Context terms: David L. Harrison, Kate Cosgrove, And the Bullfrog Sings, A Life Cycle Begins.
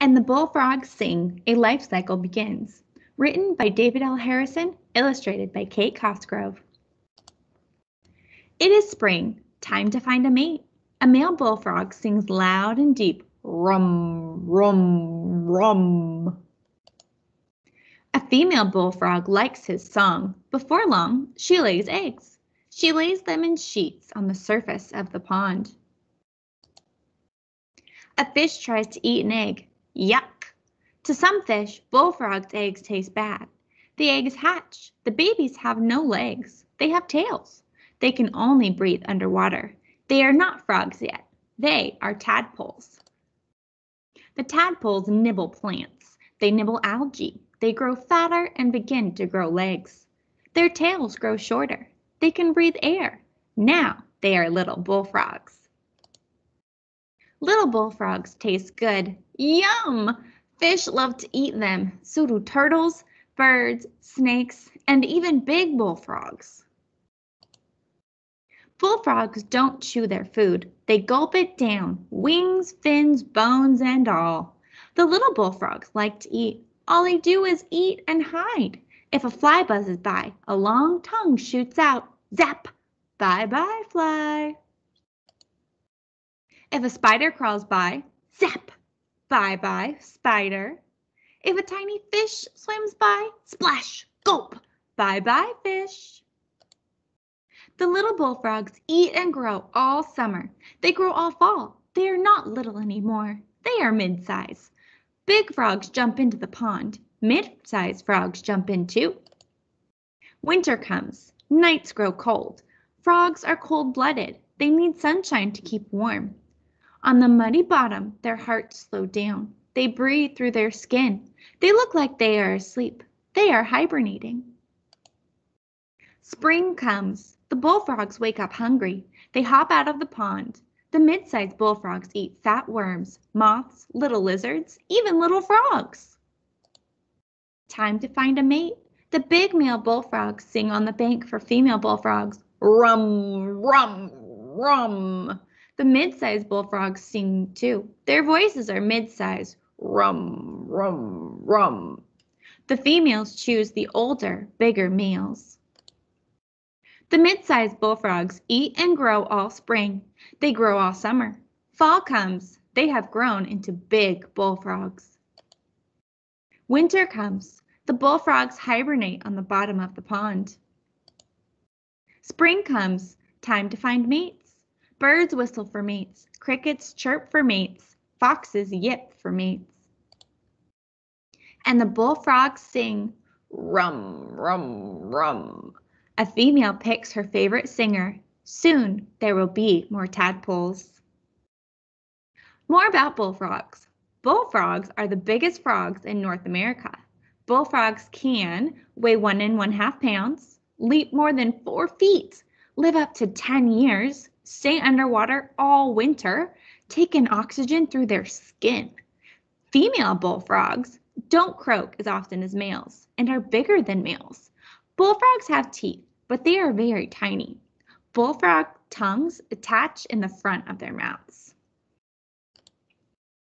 And the Bullfrogs Sing, A Life Cycle Begins. Written by David L. Harrison, illustrated by Kate Cosgrove. It is spring, time to find a mate. A male bullfrog sings loud and deep, rum, rum, rum. A female bullfrog likes his song. Before long, she lays eggs. She lays them in sheets on the surface of the pond. A fish tries to eat an egg. Yuck! To some fish, bullfrogs' eggs taste bad. The eggs hatch. The babies have no legs. They have tails. They can only breathe underwater. They are not frogs yet. They are tadpoles. The tadpoles nibble plants. They nibble algae. They grow fatter and begin to grow legs. Their tails grow shorter. They can breathe air. Now they are little bullfrogs. Little bullfrogs taste good. Yum! Fish love to eat them. So do turtles, birds, snakes, and even big bullfrogs. Bullfrogs don't chew their food. They gulp it down, wings, fins, bones, and all. The little bullfrogs like to eat. All they do is eat and hide. If a fly buzzes by, a long tongue shoots out. Zap! Bye-bye, fly. If a spider crawls by, zap! Bye-bye, spider. If a tiny fish swims by, splash! Gulp! Bye-bye, fish. The little bullfrogs eat and grow all summer. They grow all fall. They are not little anymore. They are mid-size. Big frogs jump into the pond. Mid-sized frogs jump in too. Winter comes. Nights grow cold. Frogs are cold-blooded. They need sunshine to keep warm. On the muddy bottom, their hearts slow down. They breathe through their skin. They look like they are asleep. They are hibernating. Spring comes. The bullfrogs wake up hungry. They hop out of the pond. The mid-sized bullfrogs eat fat worms, moths, little lizards, even little frogs. Time to find a mate. The big male bullfrogs sing on the bank for female bullfrogs. Rum, rum, rum. The mid-sized bullfrogs sing too. Their voices are mid-sized. Rum, rum, rum. The females choose the older, bigger males. The mid-sized bullfrogs eat and grow all spring. They grow all summer. Fall comes. They have grown into big bullfrogs. Winter comes. The bullfrogs hibernate on the bottom of the pond. Spring comes. Time to find mates. Birds whistle for mates. Crickets chirp for mates. Foxes yip for mates. And the bullfrogs sing, rum, rum, rum. A female picks her favorite singer. Soon there will be more tadpoles. More about bullfrogs. Bullfrogs are the biggest frogs in North America. Bullfrogs can weigh 1.5 pounds, leap more than 4 feet, live up to 10 years, stay underwater all winter, take in oxygen through their skin. Female bullfrogs don't croak as often as males and are bigger than males. Bullfrogs have teeth, but they are very tiny. Bullfrog tongues attach in the front of their mouths.